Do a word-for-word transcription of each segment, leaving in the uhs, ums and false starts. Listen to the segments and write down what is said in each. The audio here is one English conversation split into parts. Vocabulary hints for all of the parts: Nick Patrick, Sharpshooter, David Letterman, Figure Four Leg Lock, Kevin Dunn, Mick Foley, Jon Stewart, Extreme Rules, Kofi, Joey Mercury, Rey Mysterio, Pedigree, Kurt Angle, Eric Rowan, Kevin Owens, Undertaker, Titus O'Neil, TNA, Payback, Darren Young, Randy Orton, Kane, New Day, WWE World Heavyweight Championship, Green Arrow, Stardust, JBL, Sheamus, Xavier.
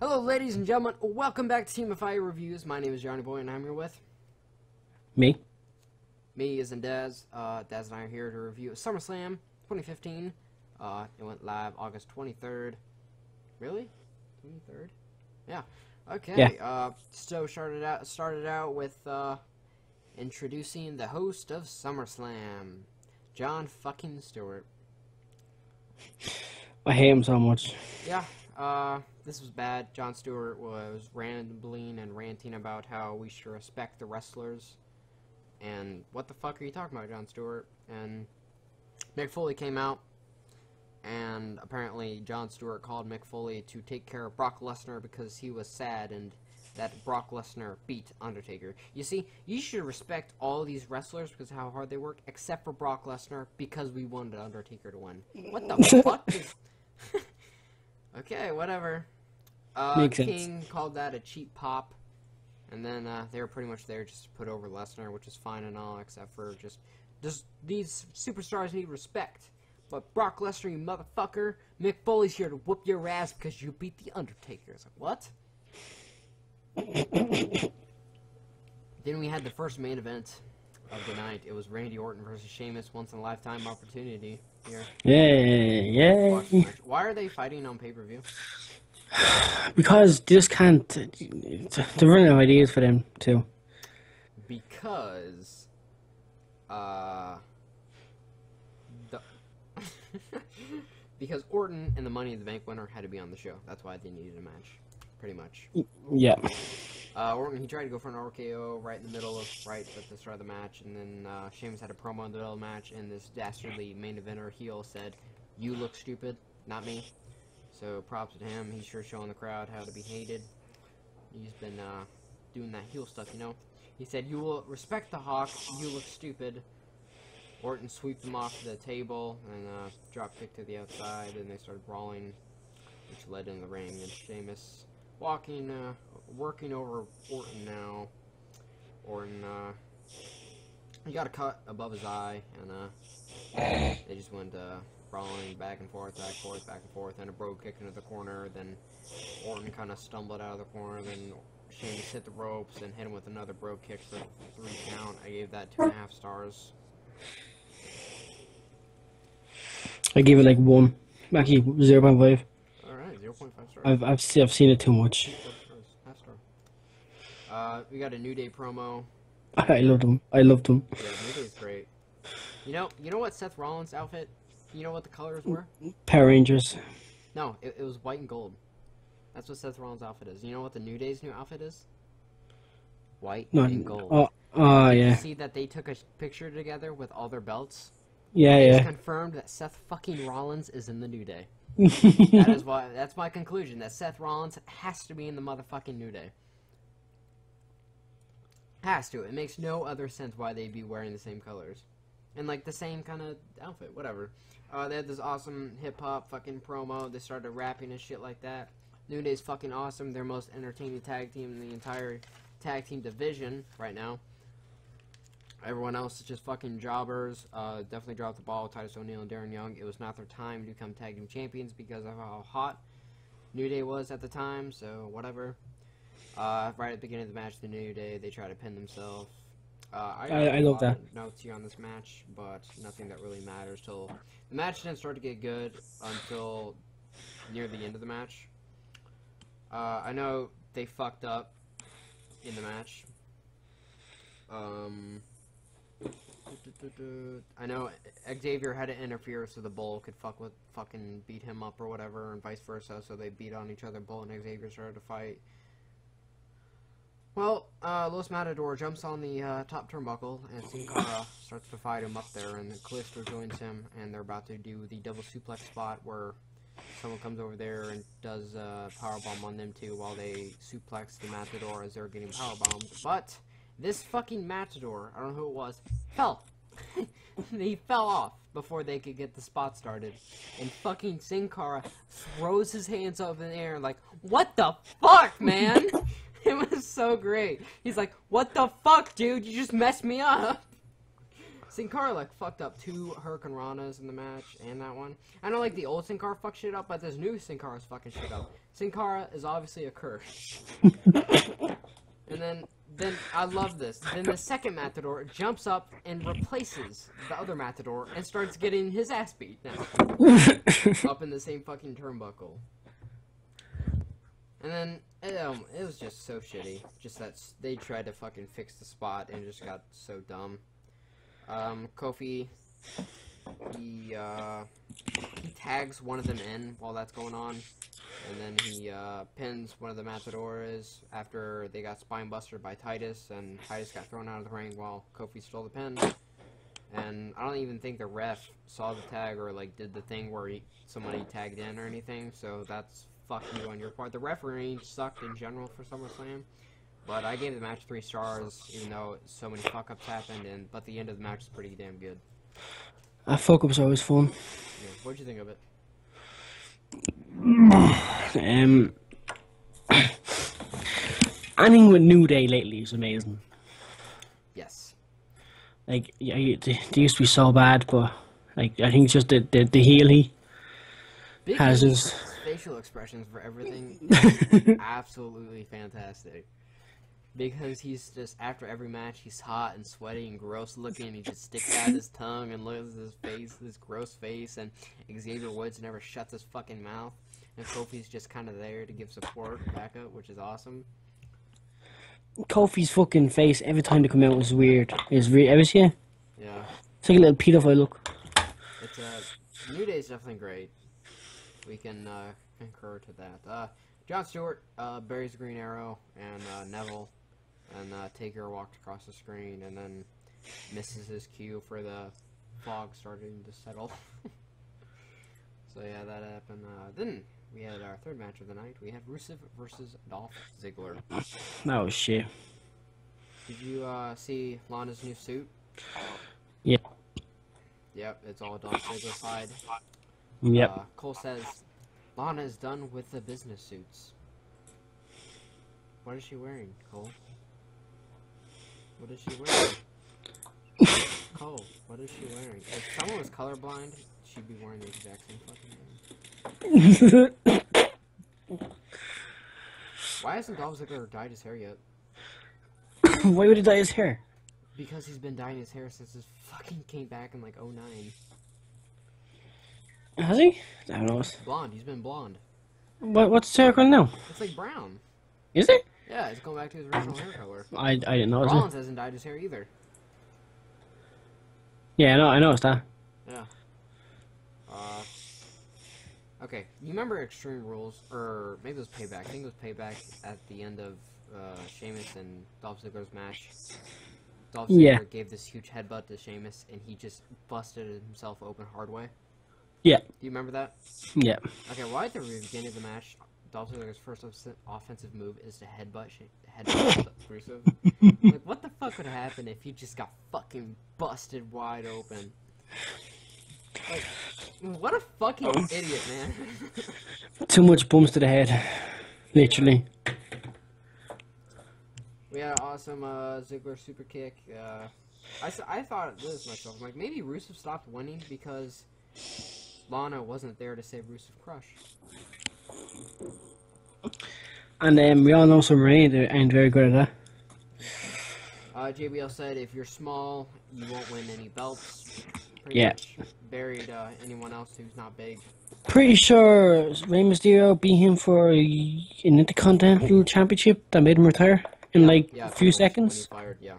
Hello, ladies and gentlemen. Welcome back to Team of Fire Reviews. My name is Johnny Boy, and I'm here with... Me. Me as in Dez. Uh, Dez and I are here to review SummerSlam twenty fifteen. Uh, it went live August twenty-third. Really? twenty-third? Yeah. Okay. Yeah. Uh, so started out, started out with uh, introducing the host of SummerSlam, John fucking Stewart. I hate him so much. Yeah. Uh, this was bad. Jon Stewart was rambling and ranting about how we should respect the wrestlers. And what the fuck are you talking about, Jon Stewart? And Mick Foley came out. And apparently Jon Stewart called Mick Foley to take care of Brock Lesnar because he was sad and that Brock Lesnar beat Undertaker. You see, you should respect all these wrestlers because of how hard they work, except for Brock Lesnar because we wanted Undertaker to win. What the fuck is... Okay, whatever. Uh, King called that a cheap pop. And then uh, they were pretty much there just to put over Lesnar, which is fine and all, except for just... just these superstars need respect. But Brock Lesnar, you motherfucker, Mick Foley's here to whoop your ass because you beat The Undertaker. It's like, what? Then we had the first main event of the night. It was Randy Orton versus Sheamus, once-in-a-lifetime opportunity here. Yay, yay. Why are they fighting on pay-per-view? Because they just can't... They're running out of ideas for them, too. Because... Uh... because Orton and the Money in the Bank winner had to be on the show. That's why they needed a match, pretty much. Yeah. Uh, Orton, he tried to go for an R K O right in the middle of, right at the start of the match, and then uh, Sheamus had a promo in the middle of the match, and this dastardly main eventer heel said, "You look stupid, not me." So props to him. He's sure showing the crowd how to be hated. He's been uh, doing that heel stuff, you know. He said, "You will respect the Hawk, you look stupid." Orton sweeped him off the table and uh, dropped kick to the outside, and they started brawling, which led in the ring. And Sheamus walking, uh, working over Orton now. Orton, uh, he got a cut above his eye, and uh, they just went uh, brawling back and forth, back and forth, back and forth, and a bro kick into the corner. Then Orton kind of stumbled out of the corner, then Sheamus hit the ropes and hit him with another bro kick for three count. I gave that two and a half stars. I gave it like one, actually zero point five. All right, zero point five stars. I've I've, see, I've seen it too much. Half star. Uh, we got a New Day promo. I loved him. I loved him. Yeah, New Day's great. You know, you know what Seth Rollins' outfit? You know what the colors were? Power Rangers. No, it, it was white and gold. That's what Seth Rollins' outfit is. You know what the New Day's new outfit is? White no, and gold. Oh, oh Did yeah. You see that they took a picture together with all their belts. Yeah, it yeah. It's confirmed that Seth fucking Rollins is in the New Day. That is why. That's my conclusion. That Seth Rollins has to be in the motherfucking New Day. Has to. It makes no other sense why they'd be wearing the same colors, and like the same kind of outfit. Whatever. Uh, they had this awesome hip hop fucking promo. They started rapping and shit like that. New Day's fucking awesome. They're most entertaining tag team in the entire tag team division right now. Everyone else is just fucking jobbers. Uh, definitely dropped the ball with Titus O'Neil and Darren Young. It was not their time to become tag team champions because of how hot New Day was at the time, so whatever. Uh, right at the beginning of the match, the New Day, they try to pin themselves. Uh, I, I, I love that. Notes here on this match, but nothing that really matters till the match didn't start to get good until near the end of the match. Uh, I know they fucked up in the match. Um... I know Xavier had to interfere so the Bull could fuck with fucking beat him up or whatever, and vice versa. So they beat on each other. Bull and Xavier started to fight. Well, uh, Los Matador jumps on the uh, top turnbuckle, and Sin Cara starts to fight him up there, and Callisto joins him, and they're about to do the double suplex spot where someone comes over there and does a uh, powerbomb on them too while they suplex the Matador as they're getting powerbombed. But this fucking Matador, I don't know who it was, fell. He fell off before they could get the spot started. And fucking Sin Cara throws his hands up in the air like, "What the fuck, man?" It was so great. He's like, "What the fuck, dude? You just messed me up." Sin Cara, like, fucked up two Hurricanranas in the match, and that one. I know, like, the old Sin Cara fucked shit up, but this new Sin Cara's fucking shit up. Sin Cara is obviously a curse. And then, then, I love this. Then the second Matador jumps up and replaces the other Matador and starts getting his ass beat now. Up in the same fucking turnbuckle. And then, it, um, it was just so shitty. Just that they tried to fucking fix the spot and just got so dumb. Um, Kofi, he, uh, he tags one of them in while that's going on, and then he, uh, pins one of the Matadors after they got spinebuster by Titus, and Titus got thrown out of the ring while Kofi stole the pin. And I don't even think the ref saw the tag or, like, did the thing where he, somebody tagged in or anything, so that's fuck you on your part. The refereeing sucked in general for SummerSlam. But I gave the match three stars, even though so many fuck-ups happened, and but the end of the match is pretty damn good. Uh, fuck-ups are always fun. Yeah. What'd you think of it? um, Anything with New Day lately is amazing. Yes. Like, yeah, they, they used to be so bad, but like I think just the the, the heel he Big has his facial expressions for everything is absolutely fantastic. Because he's just, after every match, he's hot and sweaty and gross looking, and he just sticks out his tongue and looks at his face, this gross face, and Xavier Woods never shuts his fucking mouth, and Kofi's just kind of there to give support backup, which is awesome. Kofi's fucking face every time they come out is weird. Is weird ever see it? Yeah. It's like a little pedophile look. It's, uh, New Day's definitely great. We can, uh, concur to that. Uh, Jon Stewart, uh, buries Green Arrow, and, uh, Neville. And uh, Taker walked across the screen and then misses his cue for the fog starting to settle. So yeah, that happened. Uh, then we had our third match of the night. We had Rusev versus Dolph Ziggler. Oh shit! Did you uh, see Lana's new suit? Yeah. Yep, it's all Dolph Ziggler-fied. Yep. Uh, Cole says Lana is done with the business suits. What is she wearing, Cole? What is she wearing? Cole, what is she wearing? If someone was colorblind, she'd be wearing the exact same fucking thing. Why hasn't Dolph Ziggler dyed his hair yet? Why would he dye his hair? Because he's been dyeing his hair since his fucking came back in like oh nine. Has he? I don't know. Blonde, he's been blonde. What, what's his hair color now? It's like brown. Is it? Yeah, it's going back to his original hair color. I I didn't notice. Rollins hasn't dyed his hair either. Yeah, I know. I noticed that. Yeah. Uh. Okay, you remember Extreme Rules, or maybe it was Payback? I think it was Payback at the end of uh, Sheamus and Dolph Ziggler's match. Dolph Ziggler yeah. gave this huge headbutt to Sheamus, and he just busted himself open hard way. Yeah. Do you remember that? Yeah. Okay, well, at the beginning of the match, Dolph Ziggler's first offensive move is to headbutt headbutt Rusev. Like, what the fuck would happen if he just got fucking busted wide open? Like, what a fucking oh. idiot, man. Too much bumps to the head. Literally. We had an awesome uh, Ziggler super kick. Uh, I, I thought this myself. I'm like, maybe Rusev stopped winning because Lana wasn't there to save Rusev Crush. And um, we all know some rain ain't very good at that. Uh, J B L said, if you're small, you won't win any belts. Pretty yeah. much buried uh, anyone else who's not big. Pretty sure Rey Mysterio beat him for an Intercontinental Championship that made him retire in like yeah, a few seconds. Fired, yeah.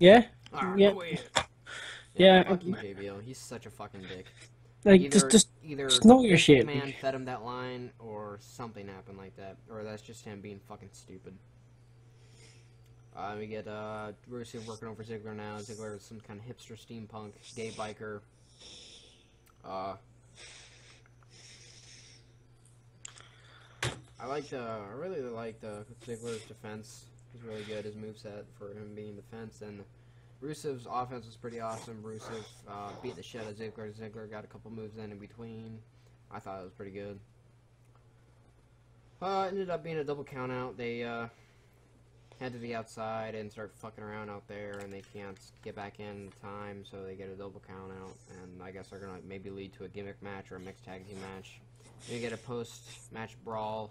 Yeah? Ah, yeah. No yeah. yeah. Fuck you, J B L. He's such a fucking dick. Like, either, just, just, either just know your shit. Man fed him that line, or something happened like that, or that's just him being fucking stupid. Uh, we get uh, Rusev working over Ziggler now. Ziggler is some kind of hipster steampunk gay biker. Uh, I like the, I really like the Ziggler's defense. He's really good. His moveset for him being defense and. Rusev's offense was pretty awesome. Rusev uh, beat the shit out of Ziggler. Ziggler got a couple moves in in between. I thought it was pretty good. Uh, ended up being a double countout. They uh, head to the outside and start fucking around out there, and they can't get back in time, so they get a double count out, and I guess they're gonna maybe lead to a gimmick match or a mixed tag team match. You get a post-match brawl.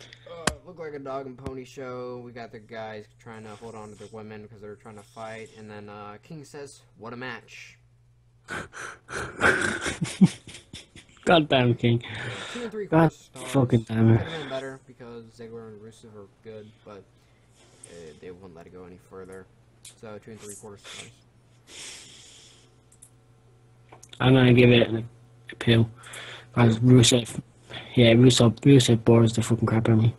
Uh, look like a dog and pony show. We got the guys trying to hold on to the women because they're trying to fight, and then uh, King says, "What a match!" God damn King. Two and three God fucking damn it. Could have been better because Ziggler and Rusev are good, but uh, they wouldn't let it go any further. So two and three quarter stars. I'm gonna give it an appeal. As Rusev, yeah, Rusev, Rusev bores the fucking crap out of me.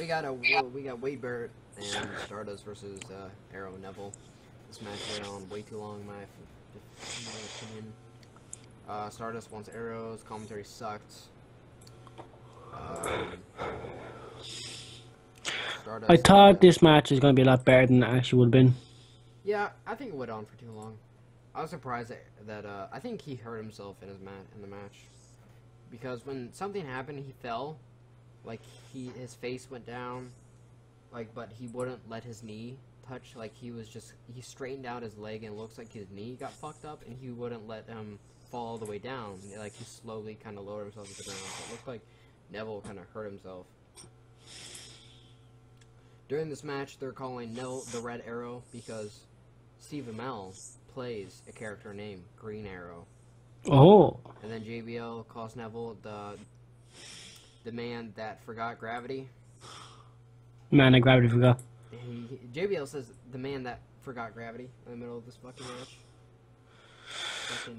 We got a we got Wade Barrett and Stardust versus uh, Arrow and Neville. This match went on way too long, in my, in my opinion. Uh, Stardust wants Arrow's commentary sucked. Um, Stardust, I thought uh, this match was going to be a lot better than it actually would have been. Yeah, I think it went on for too long. I was surprised that, that uh, I think he hurt himself in his mat in the match, because when something happened, he fell, like he his face went down, like but he wouldn't let his knee touch. Like he was just he straightened out his leg and it looks like his knee got fucked up, and he wouldn't let him. Um, fall all the way down, like he slowly kind of lowered himself to the ground. So it looked like Neville kind of hurt himself. During this match, they're calling Neville the Red Arrow because Stephen Amell plays a character named Green Arrow. Oh. And then J B L calls Neville the the man that forgot gravity. Man, that gravity forgot. He, J B L says the man that forgot gravity in the middle of this fucking match.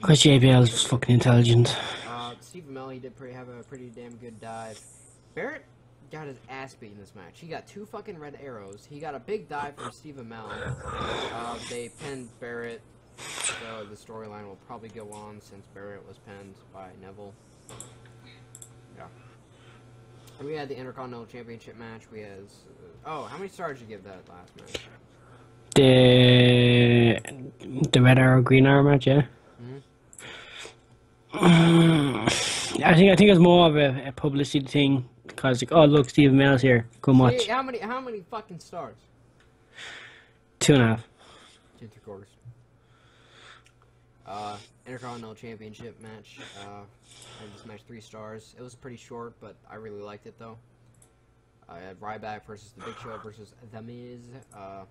Because J B L is fucking intelligent. Uh, Steve Amell, he did pretty, have a pretty damn good dive. Barrett got his ass beat in this match. He got two fucking red arrows. He got a big dive from Steve Amell. Uh, they pinned Barrett, so the storyline will probably go on since Barrett was pinned by Neville. Yeah. And we had the Intercontinental Championship match. We had... Uh, oh, how many stars did you give that last match? The... The Red Arrow, Green Arrow match, yeah? I think I think it's more of a, a publicity thing because like, oh look, Stephen Amell's here, come watch. Hey, how many how many fucking stars? Two and a half. Two and three quarters. Uh, Intercontinental Championship match. Uh, I just matched three stars. It was pretty short, but I really liked it though. I had Ryback versus the Big Show versus the Miz. Uh.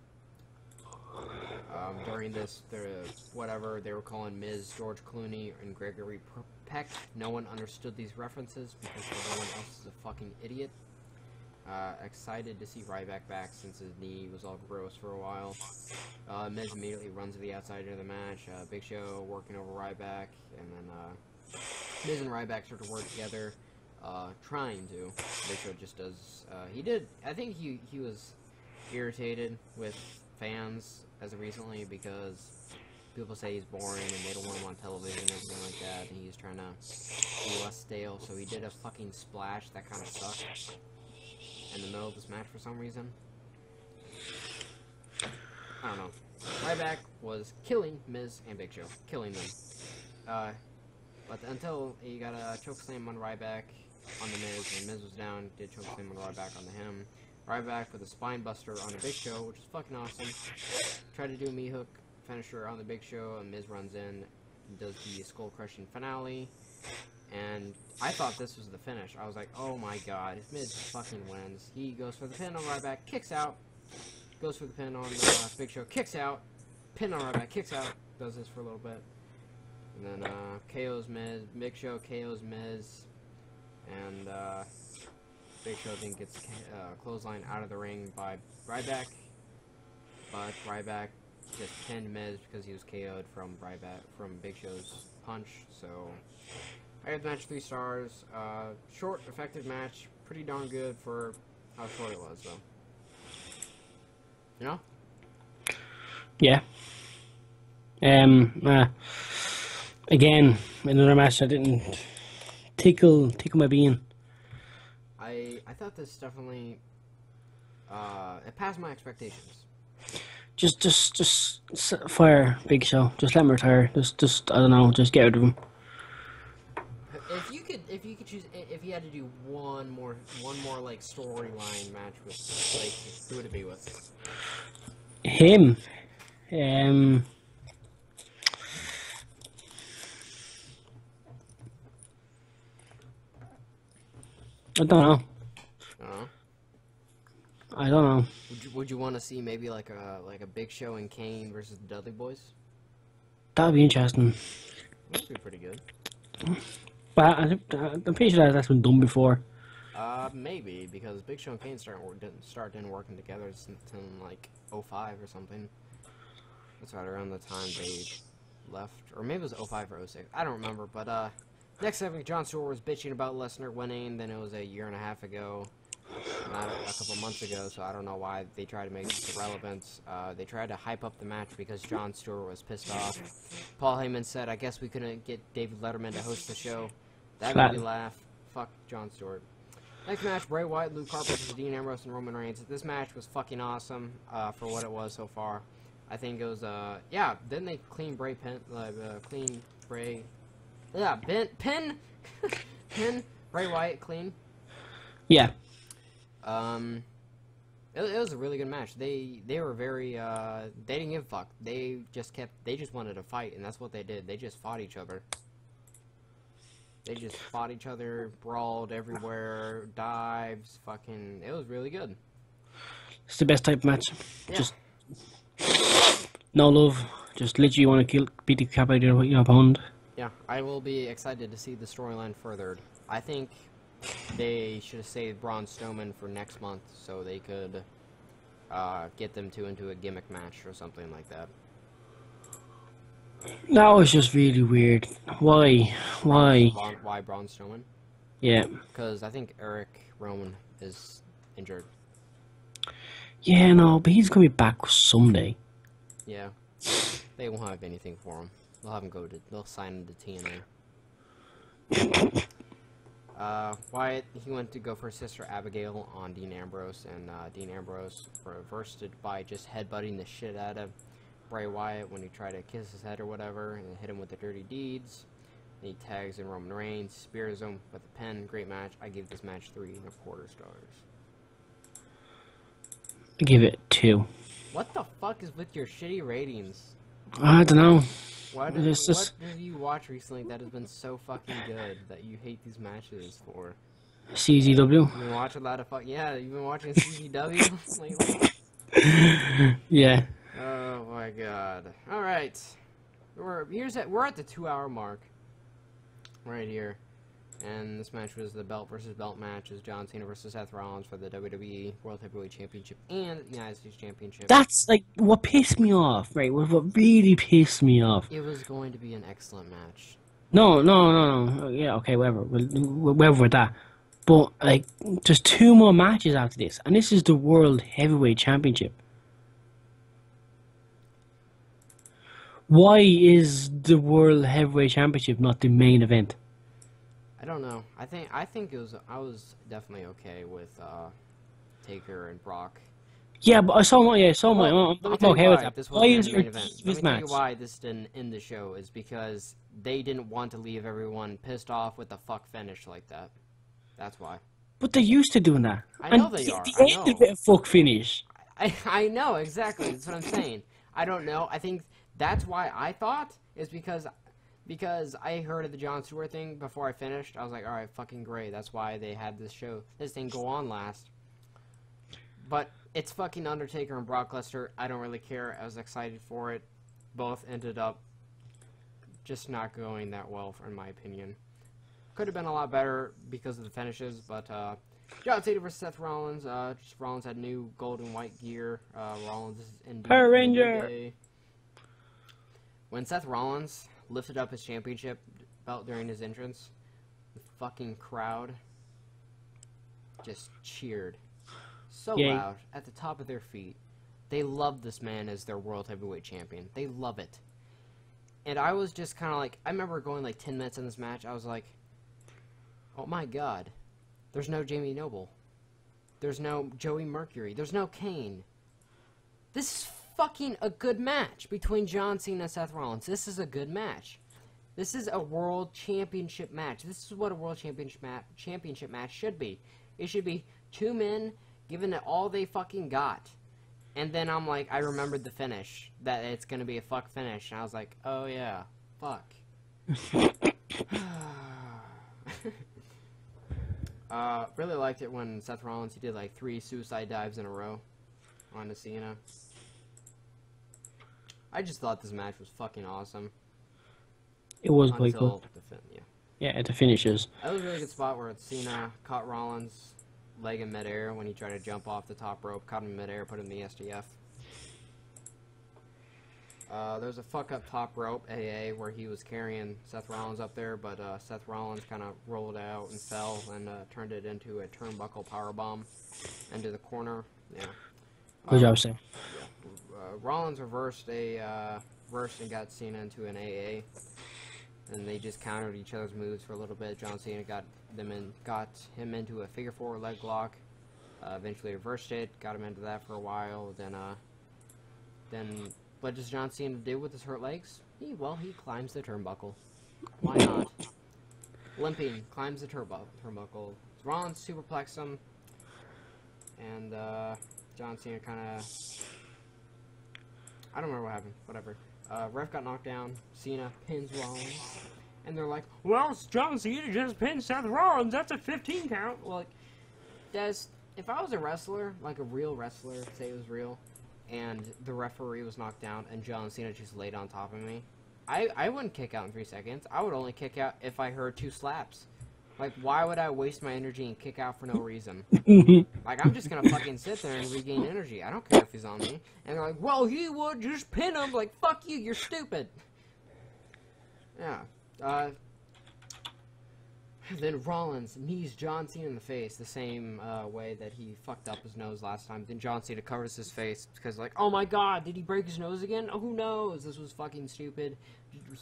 Um, during this, the, whatever, they were calling Miz George Clooney and Gregory Peck. No one understood these references because everyone else is a fucking idiot. Uh, excited to see Ryback back since his knee was all gross for a while. Uh, Miz immediately runs to the outside of the match. Uh, Big Show working over Ryback, and then uh, Miz and Ryback start to work together, uh, trying to. Big Show just does, uh, he did, I think he, he was irritated with fans as of recently because people say he's boring and they don't want him on television and everything like that, and he's trying to be less stale, so he did a fucking splash that kind of sucked in the middle of this match for some reason. I don't know. Ryback was killing Miz and Big Show. Killing them. Uh, but until he got a chokeslam on Ryback on the Miz, and Miz was down, did chokeslam on Ryback on him. Ryback with a spine buster on the Big Show, which is fucking awesome. Tried to do a knee-hook finisher on the Big Show, and Miz runs in, does the skull-crushing finale, and I thought this was the finish. I was like, oh my god, if Miz fucking wins. He goes for the pin on Ryback, kicks out, goes for the pin on the uh, Big Show, kicks out, pin on Ryback, kicks out, does this for a little bit, and then uh, K O's Miz, Big Show K O's Miz, and uh... Big Show then gets uh, clothesline out of the ring by Ryback, but Ryback just pinned Miz because he was K O'd from Ryback from Big Show's punch. So I had the match three stars. Uh, short, effective match, pretty darn good for how short it was, though. You know? Yeah. Um. Uh, again, another match I didn't tickle tickle my bean. I, I thought this definitely, uh, it passed my expectations. Just, just, just fire Big Show. Just let him retire. Just, just, I don't know, just get rid of him. If you could, if you could choose, if you had to do one more, one more like storyline match with, like, who would it be with? Him. Um. I don't know. Uh-huh. I don't know. Would you, would you want to see maybe like a like a Big Show and Kane versus the Dudley Boys? That'd be interesting. That'd be pretty good. But I, I'm pretty sure that's been done before. Uh, maybe because Big Show and Kane started didn't start in working together since in like oh five or something. That's right around the time they left, or maybe it was oh five or oh six. I don't remember, but uh. Next time, Jon Stewart was bitching about Lesnar winning, then it was a year and a half ago, not a couple months ago, so I don't know why they tried to make this irrelevant. Uh, they tried to hype up the match because Jon Stewart was pissed off. Paul Heyman said, I guess we couldn't get David Letterman to host the show. That made me laugh. Fuck Jon Stewart. Next match, Bray Wyatt, Luke Harper, Dean Ambrose, and Roman Reigns. This match was fucking awesome uh, for what it was so far. I think it was, uh, yeah, then they clean Bray Penn, uh, clean Bray... Yeah, Ben, Pin, Pin, Bray Wyatt, clean. Yeah. Um, it, it was a really good match. They they were very uh they didn't give a fuck. They just kept they just wanted to fight, and that's what they did. They just fought each other. They just fought each other, brawled everywhere, dives, fucking. It was really good. It's the best type of match. Yeah. Just no love. Just literally want to kill, beat the crap out of your opponent. Yeah, I will be excited to see the storyline furthered. I think they should have saved Braun Strowman for next month so they could uh, get them two into a gimmick match or something like that. That was just really weird. Why? Why? Braun, why Braun Strowman? Yeah. Because I think Eric Rowan is injured. Yeah, no, but he's going to be back someday. Yeah. They won't have anything for him. They'll have him go to. They'll sign him to T N A. uh, Wyatt, he went to go for his sister Abigail on Dean Ambrose, and uh, Dean Ambrose reversed it by just headbutting the shit out of Bray Wyatt when he tried to kiss his head or whatever, and hit him with the dirty deeds. And he tags in Roman Reigns, spears him with a pen. Great match. I give this match three and a quarter stars. I give it two. What the fuck is with your shitty ratings? I don't know. What, did, what just... did you watch recently that has been so fucking good that you hate these matches for? C Z W. You've been watching a lot of fuck. Yeah, you've been watching C Z W lately. Yeah. Oh my god. All right, we're here's at we're at the two hour mark. Right here, and this match was the belt versus belt match. Is John Cena versus Seth Rollins for the W W E World Heavyweight Championship and the United States Championship. That's like what pissed me off, right? What, what really pissed me off. It was going to be an excellent match. No, no, no, no. Yeah, okay, whatever, whatever with that. But like, there's two more matches after this, and this is the World Heavyweight Championship. Why is the World Heavyweight Championship not the main event? I don't know. I think I think it was I was definitely okay with uh, Taker and Brock. Yeah, but I saw my yeah, I saw my. Well, I'm okay with that. This was the main event. Let me tell you why this didn't end the show is because they didn't want to leave everyone pissed off with the fuck finish like that. That's why. But they're used to doing that. I know they are. They hate the fuck finish. I I know exactly. That's what I'm saying. I don't know. I think that's why I thought is because. Because I heard of the Jon Stewart thing before I finished. I was like, alright, fucking great. That's why they had this show, this thing go on last. But it's fucking Undertaker and Brock Lesnar. I don't really care. I was excited for it. Both ended up just not going that well, in my opinion. Could have been a lot better because of the finishes, but uh, John Cena versus Seth Rollins. Uh, just Rollins had new gold and white gear. Uh, Rollins is in Power Ranger. When Seth Rollins lifted up his championship belt during his entrance, the fucking crowd just cheered so Yay. loud at the top of their feet. They love this man as their World Heavyweight Champion. They love it. And I was just kind of like, I remember going like ten minutes in this match, I was like, oh my god, there's no Jamie Noble. There's no Joey Mercury. There's no Kane. This is fucking a good match between John Cena and Seth Rollins. This is a good match. This is a world championship match. This is what a world championship ma championship match should be. It should be two men giving it all they fucking got. And then I'm like, I remembered the finish. That it's going to be a fuck finish. And I was like, oh yeah, fuck. uh, really liked it when Seth Rollins, he did like three suicide dives in a row on Cena. I just thought this match was fucking awesome. It was pretty cool. Yeah. yeah, at the finishes. That was a really good spot where Cena caught Rollins' leg in midair when he tried to jump off the top rope, caught him in midair, put him in the S D F. Uh, there was a fuck up top rope, A A, where he was carrying Seth Rollins up there, but uh, Seth Rollins kind of rolled out and fell and uh, turned it into a turnbuckle powerbomb into the corner. Yeah. Good job, Sam. Rollins reversed a uh, reversed and got Cena into an A A. And they just countered each other's moves for a little bit. John Cena got them in, got him into a figure four leg lock. Uh, eventually reversed it, got him into that for a while. Then, uh, then what does John Cena do with his hurt legs? He well, he climbs the turnbuckle. Why not? Limping, climbs the turbo turnbuckle. Rollins superplexed him, and uh, John Cena kind of. I don't remember what happened. Whatever. Uh, ref got knocked down, Cena pins Rollins, and they're like, well, John Cena just pinned Seth Rollins, that's a fifteen count. Well, like, Dez, if I was a wrestler, like a real wrestler, say it was real, and the referee was knocked down and John Cena just laid on top of me, I, I wouldn't kick out in three seconds. I would only kick out if I heard two slaps. Like, why would I waste my energy and kick out for no reason? Like, I'm just gonna fucking sit there and regain energy. I don't care if he's on me. And they're like, well, he would just pin him. Like, fuck you, you're stupid. Yeah. Uh, then Rollins knees John Cena in the face the same uh, way that he fucked up his nose last time. Then John Cena covers his face because, like, oh my god, did he break his nose again? Oh, who knows? This was fucking stupid.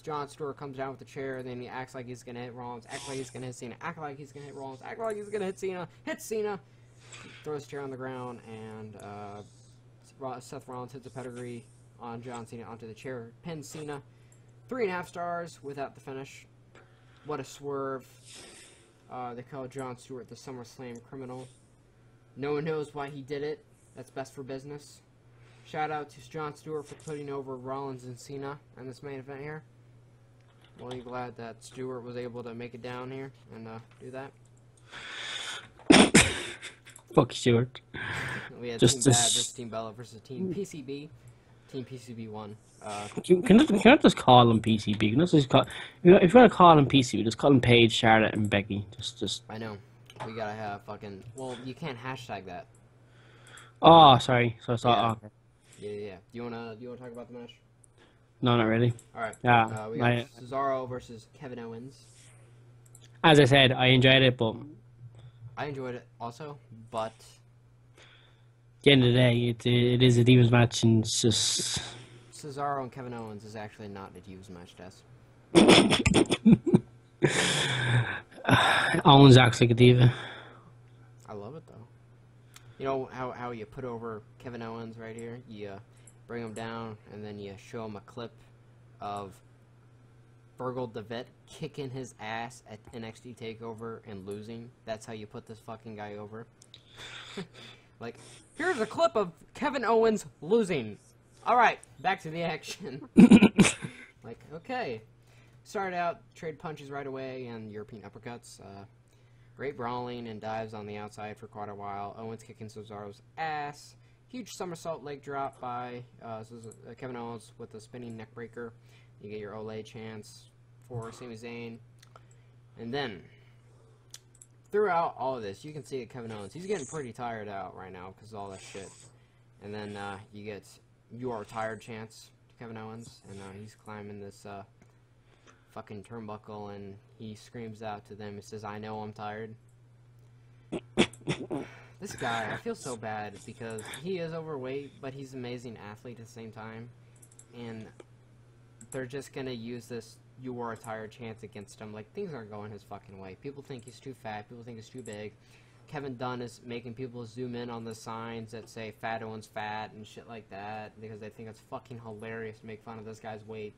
Jon Stewart comes down with the chair, and then he acts like he's gonna hit Rollins, acts like he's gonna hit Cena, act like he's gonna hit Rollins, act like he's gonna hit Cena, hit Cena, throws the chair on the ground, and uh, Seth Rollins hits a pedigree on John Cena onto the chair, pins Cena, three and a half stars without the finish. What a swerve! Uh, they call Jon Stewart the SummerSlam criminal. No one knows why he did it. That's best for business. Shout out to Jon Stewart for putting over Rollins and Cena in this main event here. Well, you're glad that Stewart was able to make it down here and uh, do that. Fuck Stewart. We had just Team Bad versus Team Bella versus Team P C B. Team P C B won. Uh, can can I just call them P C B? Can I just call, you know, if you're gonna call them P C B, just call them Paige, Charlotte, and Becky. Just, just. I know. We gotta have fucking. Well, you can't hashtag that. Oh, sorry. So sorry. Yeah. Oh, okay. Yeah, yeah, yeah. Do you wanna do you wanna talk about the match? No, not really. All right. Yeah. Uh, we got I, Cesaro versus Kevin Owens. As I said, I enjoyed it, but I enjoyed it also. But at the end of the day, it it is a Divas match, and it's just Cesaro and Kevin Owens is actually not a Divas match, Des. Owens acts like a diva. I love it though. You know how, how you put over Kevin Owens right here? You bring him down, and then you show him a clip of Virgil DeVette kicking his ass at N X T TakeOver and losing. That's how you put this fucking guy over. Like, here's a clip of Kevin Owens losing. Alright, back to the action. Like, okay. Started out, trade punches right away, and European uppercuts. Uh... Great brawling and dives on the outside for quite a while. Owens kicking Cesaro's ass. Huge somersault leg drop by uh, Kevin Owens with a spinning neck breaker. You get your Olay chance for Sami Zayn. And then, throughout all of this, you can see Kevin Owens. He's getting pretty tired out right now because of all that shit. And then uh, you get your tired chance to Kevin Owens. And uh, he's climbing this... Uh, fucking turnbuckle, and he screams out to them. He says, I know I'm tired. This guy, I feel so bad because he is overweight, but he's an amazing athlete at the same time, and they're just gonna use this you are a tired chance against him. Like, things aren't going his fucking way. People think he's too fat, people think he's too big. Kevin Dunn is making people zoom in on the signs that say Fat Owens Fat and shit like that because they think it's fucking hilarious to make fun of this guy's weight.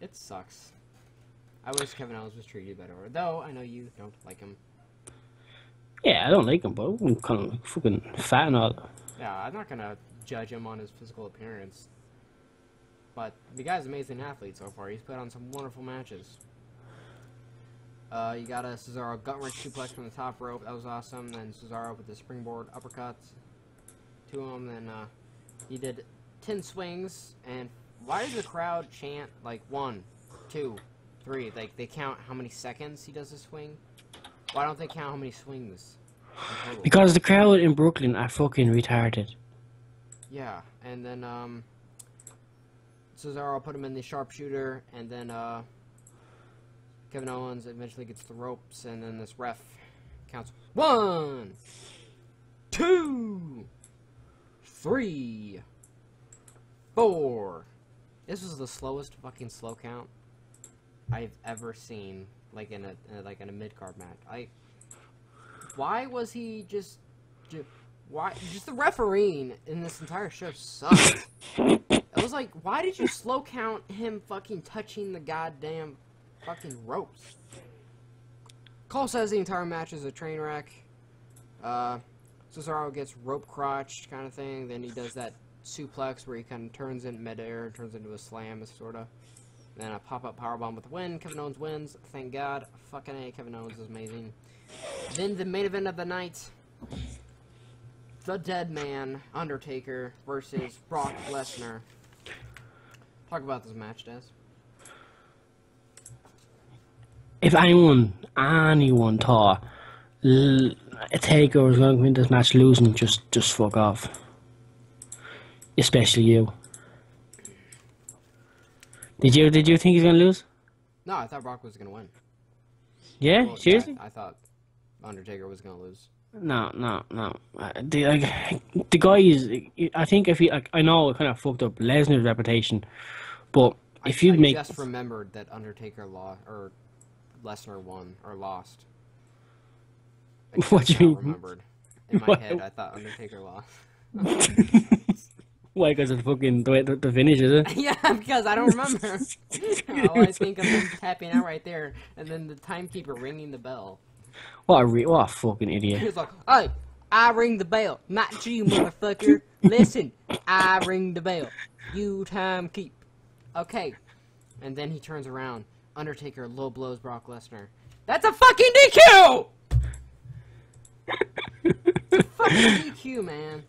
It sucks. I wish Kevin Owens was treated better, though I know you don't like him. Yeah, I don't like him, but I'm kind of fucking fat and all. Yeah, I'm not gonna judge him on his physical appearance. But the guy's an amazing athlete so far. He's put on some wonderful matches. Uh, you got a Cesaro gut-wrench suplex from the top rope. That was awesome. Then Cesaro with the springboard uppercut to him. Then uh, he did ten swings. And why does the crowd chant, like, one, two, three? Like, they count how many seconds he does a swing? Why don't they count how many swings? Because the crowd in Brooklyn are fucking retarded. Yeah, and then, um... Cesaro put him in the sharpshooter, and then uh, Kevin Owens eventually gets the ropes, and then this ref counts one, two, three, four. This was the slowest fucking slow count I've ever seen, like in a, in a like in a mid card match. I why was he just, just why just the refereeing in this entire show sucked. I was like, why did you slow count him fucking touching the goddamn fucking ropes? Cole says the entire match is a train wreck. Uh, Cesaro gets rope crotch kind of thing. Then he does that suplex where he kind of turns in midair and turns into a slam, sort of. Then a pop-up powerbomb with a win. Kevin Owens wins. Thank God. Fucking A, Kevin Owens is amazing. Then the main event of the night. The Dead Man, Undertaker, versus Brock Lesnar. Talk about this match, Dez. If anyone, anyone thought Taker was going to win this match losing, just, just fuck off. Especially you. Did you, did you think he's going to lose? No, I thought Brock was going to win. Yeah, well, seriously? I, I thought Undertaker was going to lose. No, no, no. Uh, the like, the guy is. I think if he, like, I know it kind of fucked up Lesnar's reputation, but if I, you I make, just remembered that Undertaker lost or Lesnar won or lost. I what do you remembered? In my what? Head, I thought Undertaker lost. Why? Because it's fucking the, way, the, the finish, is it? Yeah, because I don't remember. All I think of him tapping out right there, and then the timekeeper ringing the bell. What a, re what a fucking idiot. He was like, oh, I ring the bell, not you, motherfucker. Listen, I ring the bell. You time keep. Okay. And then he turns around. Undertaker low blows Brock Lesnar. That's a fucking D Q! It's a fucking D Q, man.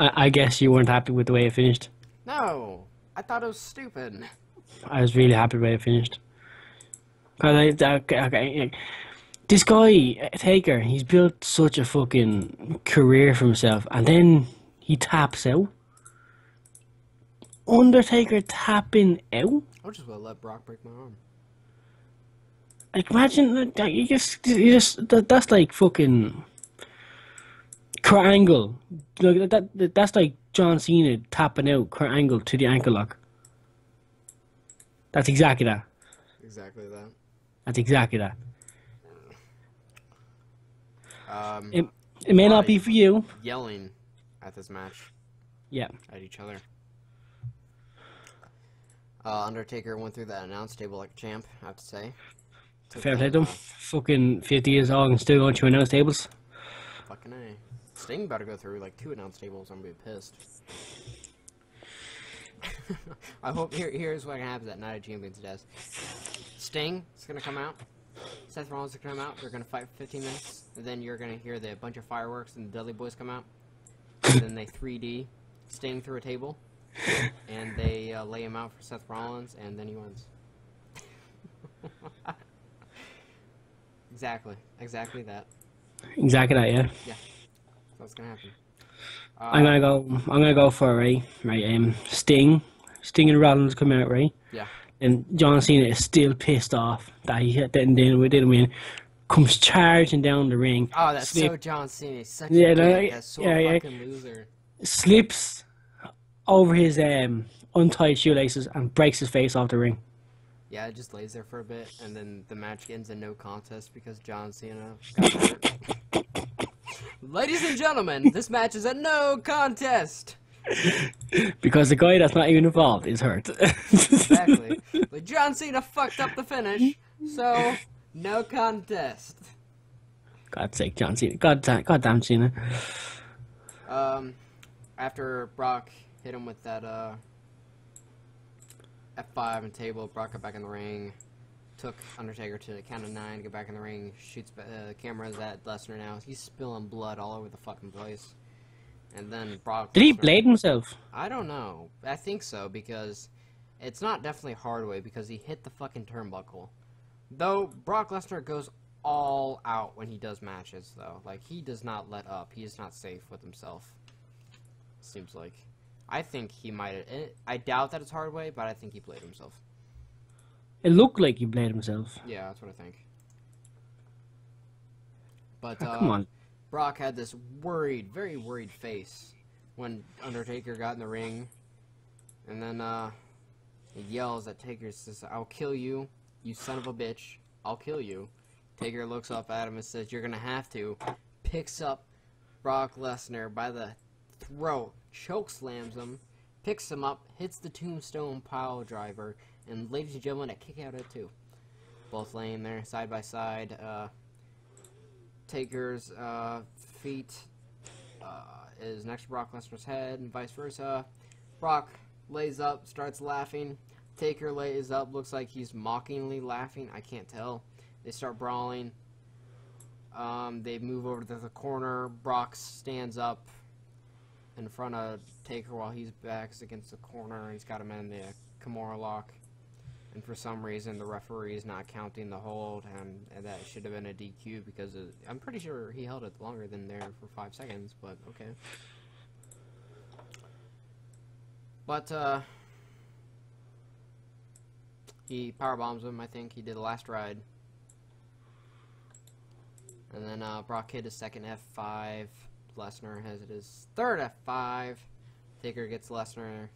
I, I guess you weren't happy with the way it finished. No. I thought it was stupid. I was really happy with the way it finished. I, okay, okay. This guy, Taker, he's built such a fucking career for himself, and then he taps out. Undertaker tapping out? I just want to let Brock break my arm. Like, imagine, like, you just, you just that, that's like fucking Kurt Angle. Like, that, that, that's like John Cena tapping out Kurt Angle to the ankle lock. That's exactly that. Exactly that. That's exactly that. Um, it, it may not be for you. Yelling at this match. Yeah. At each other. Uh, Undertaker went through that announce table like a champ, I have to say. Took Fair play to him. Fucking fifty years old and still going through announce tables. Fucking A. Sting about to go through like two announce tables. I'm going to be pissed. I hope here, here's what happens at Night of Champions Death. Sting is going to come out. Seth Rollins is going to come out. They're going to fight for fifteen minutes. And then you're going to hear the bunch of fireworks and the Dudley Boys come out. And then they three D Sting through a table. And they uh, lay him out for Seth Rollins. And then he wins. Exactly. Exactly that. Exactly that, yeah. Yeah. That's going to happen. Uh, I'm going to go I'm gonna go for, right, right, um, Sting. Sting and Rollins come out, right? Yeah. And John Cena is still pissed off that he didn't didn't win. Comes charging down the ring. Oh, that's slip. So John Cena. He's such yeah, a dick. That's so yeah, fucking yeah. loser. Slips over his um, untied shoelaces and breaks his face off the ring. Yeah, it just lays there for a bit, and then the match ends in no contest because John Cena got hurt. Ladies and gentlemen, this match is a no contest. Because the guy that's not even involved is hurt. Exactly. But John Cena fucked up the finish, so no contest. God's sake, John Cena. God damn, God damn Cena. Um, after Brock hit him with that uh, F five and table, Brock got back in the ring, took Undertaker to the count of nine, got back in the ring, shoots uh, cameras at Lesnar now. He's spilling blood all over the fucking place. And then Brock Did Lesnar, he blade himself? I don't know. I think so, because it's not definitely Hardway, because he hit the fucking turnbuckle. Though Brock Lesnar goes all out when he does matches, though. Like, he does not let up. He is not safe with himself. Seems like. I think he might. I doubt that it's Hardway, but I think he bladed himself. It looked like he bladed himself. Yeah, that's what I think. But, oh, uh, come on. Brock had this worried, very worried face when Undertaker got in the ring. And then, uh, he yells at Taker, says, "I'll kill you, you son of a bitch. I'll kill you." Taker looks up at him and says, "You're gonna have to." Picks up Brock Lesnar by the throat, choke slams him, picks him up, hits the tombstone pile driver, and ladies and gentlemen, a kick out at two. Both laying there side by side. Uh, Taker's uh, feet uh, is next to Brock Lesnar's head, and vice versa. Brock lays up, starts laughing. Taker lays up, looks like he's mockingly laughing. I can't tell. They start brawling. Um, they move over to the corner. Brock stands up in front of Taker while his back's against the corner. He's got him in the Kimura lock. And for some reason, the referee is not counting the hold, and, and that should have been a D Q because it, I'm pretty sure he held it longer than there for five seconds, but okay. But, uh, he powerbombs him, I think. He did the last ride. And then uh, Brock hit his second F five. Lesnar has his third F five. Taker gets Lesnar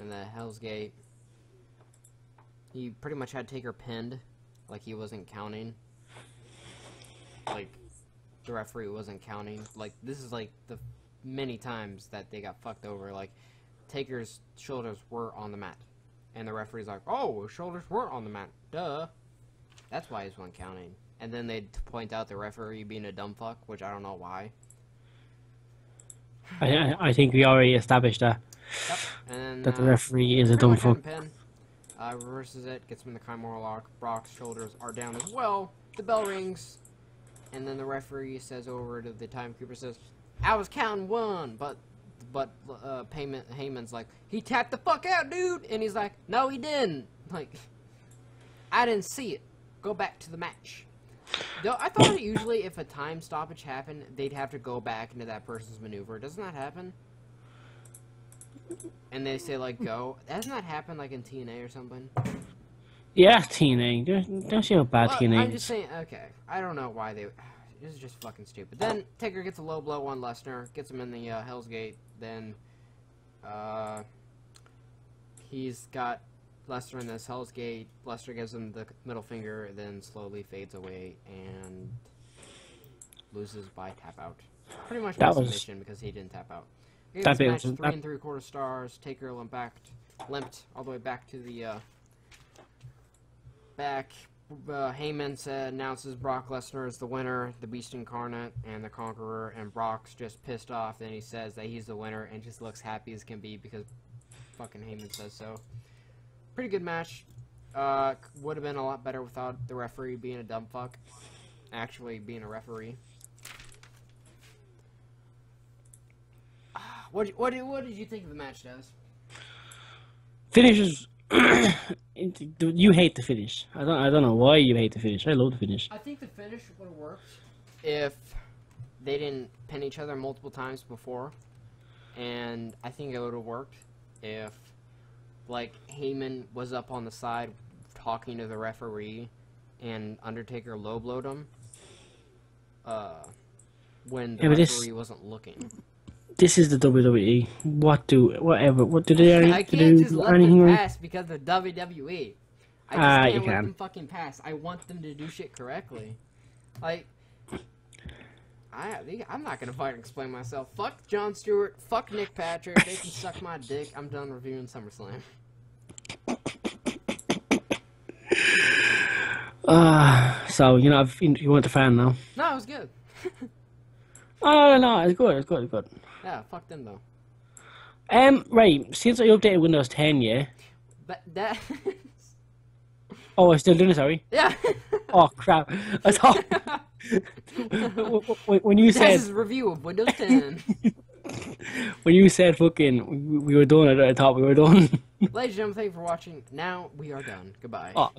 in the Hell's Gate. He pretty much had Taker pinned, like he wasn't counting. Like, the referee wasn't counting. Like, this is like the many times that they got fucked over. Like, Taker's shoulders were on the mat. And the referee's like, "Oh, his shoulders were on the mat. Duh. That's why he's one counting." And then they'd point out the referee being a dumb fuck, which I don't know why. I I think we already established that. Yep. And, that the referee uh, is a dumb fuck. Pin, uh, reverses it, gets him in the Kimura lock. Brock's shoulders are down as well. The bell rings, and then the referee says over to the timekeeper, says, "I was counting one," but but uh, Payman, Heyman's like, "He tapped the fuck out, dude," and he's like, "No, he didn't. Like, I didn't see it. Go back to the match." No, I thought that usually if a time stoppage happened, they'd have to go back into that person's maneuver. Doesn't that happen? And they say, like, go. Doesn't that happen, like, in T N A or something? Yeah, T N A. Don't you know bad well, T N A? I'm just saying, okay. I don't know why they... This is just fucking stupid. Then Taker gets a low blow on Lesnar, gets him in the uh, Hell's Gate. Then, uh... he's got... Lesnar in this Hell's Gate, Lesnar gives him the middle finger, then slowly fades away and loses by tap out. Pretty much by submission because he didn't tap out. He got match three and three quarter stars. Taker limped back, limped all the way back to the uh, back. Uh, Heyman said, announces Brock Lesnar is the winner, the Beast Incarnate, and the Conqueror. And Brock's just pissed off. Then he says that he's the winner and just looks happy as can be because fucking Heyman says so. Pretty good match. Uh, would have been a lot better without the referee being a dumb fuck. Actually being a referee. Uh, what, what, what did you think of the match, Dez? Finishes. You hate the finish. I don't, I don't know why you hate the finish. I love the finish. I think the finish would have worked if they didn't pin each other multiple times before. And I think it would have worked if... like, Heyman was up on the side talking to the referee, and Undertaker low-blowed him uh, when the yeah, referee this, wasn't looking. This is the W W E. What do, whatever, what do they I can't do just let anything them pass because of W W E. I just uh, can't you let can. them fucking pass. I want them to do shit correctly. Like, I I, I'm not gonna fight and explain myself. Fuck Jon Stewart. Fuck Nick Patrick. They can suck my dick. I'm done reviewing SummerSlam. Uh, so, you know, I've, you weren't a fan now. No, it was good. Oh, no, no, it's good, it's good, it's good. Yeah, fuck them, though. Um, right, since I updated Windows ten, yeah? But that... Oh, I'm still doing it, sorry? Yeah. Oh, crap. I thought... when you said... This is a review of Windows ten. When you said fucking, we were done, I thought we were done. Ladies and gentlemen, thank you for watching. Now we are done. Goodbye. Oh.